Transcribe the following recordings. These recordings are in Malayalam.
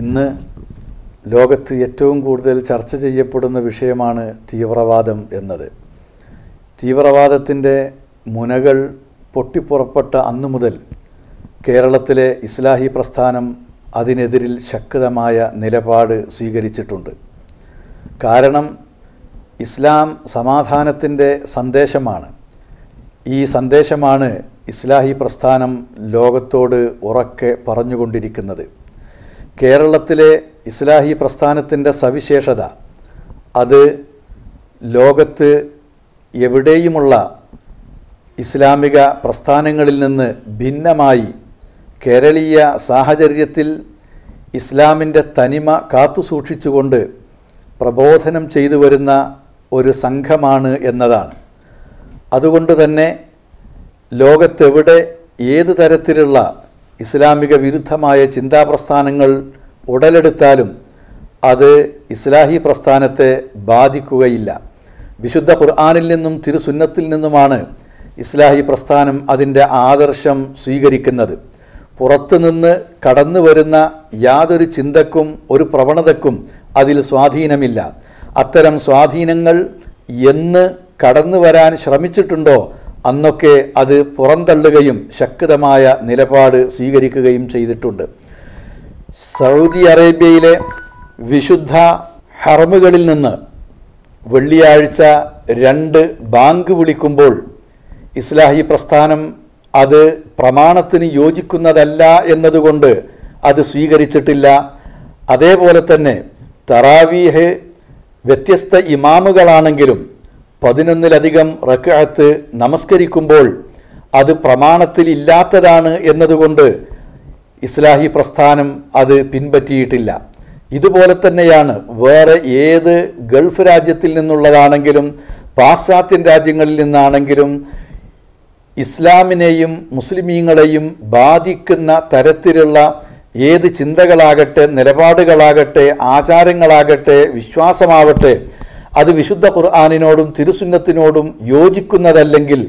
ഇന്ന് ലോകത്ത് ഏറ്റവും കൂടുതൽ ചർച്ച ചെയ്യപ്പെടുന്ന വിഷയമാണ് തീവ്രവാദം എന്നത്. തീവ്രവാദത്തിൻ്റെ മുനകൾ പൊട്ടിപ്പുറപ്പെട്ട അന്നു മുതൽ കേരളത്തിലെ ഇസ്ലാഹി പ്രസ്ഥാനം അതിനെതിരിൽ ശക്തമായ നിലപാട് സ്വീകരിച്ചിട്ടുണ്ട്. കാരണം ഇസ്ലാം സമാധാനത്തിൻ്റെ സന്ദേശമാണ്. ഈ സന്ദേശമാണ് ഇസ്ലാഹി പ്രസ്ഥാനം ലോകത്തോട് ഉറക്കെ പറഞ്ഞുകൊണ്ടിരിക്കുന്നത്. കേരളത്തിലെ ഇസ്ലാഹി പ്രസ്ഥാനത്തിൻ്റെ സവിശേഷത അത് ലോകത്ത് എവിടെയുമുള്ള ഇസ്ലാമിക പ്രസ്ഥാനങ്ങളിൽ നിന്ന് ഭിന്നമായി കേരളീയ സാഹചര്യത്തിൽ ഇസ്ലാമിൻ്റെ തനിമ കാത്തുസൂക്ഷിച്ചുകൊണ്ട് പ്രബോധനം ചെയ്തു വരുന്ന ഒരു സംഘമാണ് എന്നതാണ്. അതുകൊണ്ട് തന്നെ ലോകത്തെവിടെ ഏത് തരത്തിലുള്ള ഇസ്ലാമിക വിരുദ്ധമായ ചിന്താപ്രസ്ഥാനങ്ങൾ ഉടലെടുത്താലും അത് ഇസ്ലാഹി പ്രസ്ഥാനത്തെ ബാധിക്കുകയില്ല. വിശുദ്ധ ഖുർആനിൽ നിന്നും തിരുസുന്നത്തിൽ നിന്നുമാണ് ഇസ്ലാഹി പ്രസ്ഥാനം അതിൻ്റെ ആദർശം സ്വീകരിക്കുന്നത്. പുറത്തുനിന്ന് കടന്നു വരുന്ന യാതൊരു ചിന്തക്കും ഒരു പ്രവണതക്കും അതിൽ സ്വാധീനമില്ല. അത്തരം സ്വാധീനങ്ങൾ എന്ന് കടന്നു വരാൻ ശ്രമിച്ചിട്ടുണ്ടോ അന്നൊക്കെ അത് പുറന്തള്ളുകയും ശക്തമായ നിലപാട് സ്വീകരിക്കുകയും ചെയ്തിട്ടുണ്ട്. സൗദി അറേബ്യയിലെ വിശുദ്ധ ഹറമുകളിൽ നിന്ന് വെള്ളിയാഴ്ച 2 ബാങ്ക് വിളിക്കുമ്പോൾ ഇസ്ലാഹി പ്രസ്ഥാനം അത് പ്രമാണത്തിന് യോജിക്കുന്നതല്ല എന്നതുകൊണ്ട് അത് സ്വീകരിച്ചിട്ടില്ല. അതേപോലെ തന്നെ തറാവീഹ് വ്യത്യസ്ത ഇമാമുകളാണെങ്കിലും 11ലധികം റക്അത്ത് നമസ്കരിക്കുമ്പോൾ അത് പ്രമാണത്തിലില്ലാത്തതാണ് എന്നതുകൊണ്ട് ഇസ്ലാഹി പ്രസ്ഥാനം അത് പിൻപറ്റിയിട്ടില്ല. ഇതുപോലെ തന്നെയാണ് വേറെ ഏത് ഗൾഫ് രാജ്യത്തിൽ നിന്നുള്ളതാണെങ്കിലും പാശ്ചാത്യൻ രാജ്യങ്ങളിൽ നിന്നാണെങ്കിലും ഇസ്ലാമിനെയും മുസ്ലിമീങ്ങളെയും ബാധിക്കുന്ന തരത്തിലുള്ള ഏത് ചിന്തകളാകട്ടെ, നിലപാടുകളാകട്ടെ, ആചാരങ്ങളാകട്ടെ, വിശ്വാസമാവട്ടെ, അത് വിശുദ്ധ ഖുർആനിനോടും തിരുസുന്നത്തിനോടും യോജിക്കുന്നതല്ലെങ്കിൽ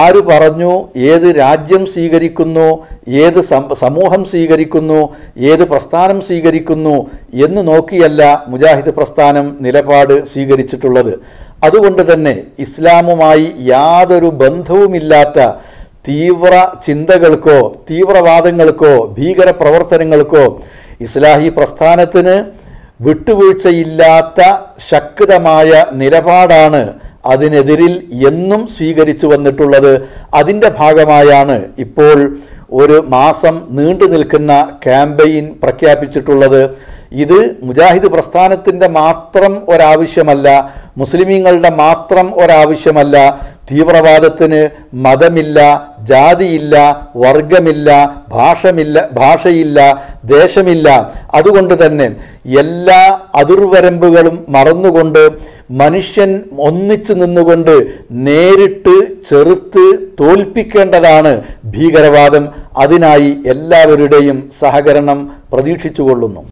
ആര് പറഞ്ഞു, ഏത് രാജ്യം സ്വീകരിക്കുന്നു, ഏത് സമൂഹം സ്വീകരിക്കുന്നു, ഏത് പ്രസ്ഥാനം സ്വീകരിക്കുന്നു എന്ന് നോക്കിയല്ല മുജാഹിദ് പ്രസ്ഥാനം നിലപാട് സ്വീകരിച്ചിട്ടുള്ളത്. അതുകൊണ്ട് തന്നെ ഇസ്ലാമുമായി യാതൊരു ബന്ധവുമില്ലാത്ത തീവ്ര ചിന്തകൾക്കോ തീവ്രവാദങ്ങൾക്കോ ഭീകര പ്രവർത്തനങ്ങൾക്കോ ഇസ്ലാഹി പ്രസ്ഥാനത്തിന് വിട്ടുവീഴ്ചയില്ലാത്ത ശക്തമായ നിലപാടാണ് അതിനെതിരിൽ എന്നും സ്വീകരിച്ചു വന്നിട്ടുള്ളത്. അതിൻ്റെ ഭാഗമായാണ് ഇപ്പോൾ 1 മാസം നീണ്ടു നിൽക്കുന്ന ക്യാമ്പയിൻ പ്രഖ്യാപിച്ചിട്ടുള്ളത്. ഇത് മുജാഹിദ് പ്രസ്ഥാനത്തിൻ്റെ മാത്രം ഒരാവശ്യമല്ല, മുസ്ലിമീങ്ങളുടെ മാത്രം ഒരാവശ്യമല്ല. തീവ്രവാദത്തിന് മതമില്ല, ജാതിയില്ല, വർഗമില്ല, ഭാഷയില്ല, ദേശമില്ല. അതുകൊണ്ട് തന്നെ എല്ലാ അതിർവരമ്പുകളും മറന്നുകൊണ്ട് മനുഷ്യൻ ഒന്നിച്ചു നിന്നുകൊണ്ട് നേരിട്ട് ചെറുത്ത് തോൽപ്പിക്കേണ്ടതാണ് ഭീകരവാദം. അതിനായി എല്ലാവരുടെയും സഹകരണം പ്രതീക്ഷിച്ചുകൊള്ളുന്നു.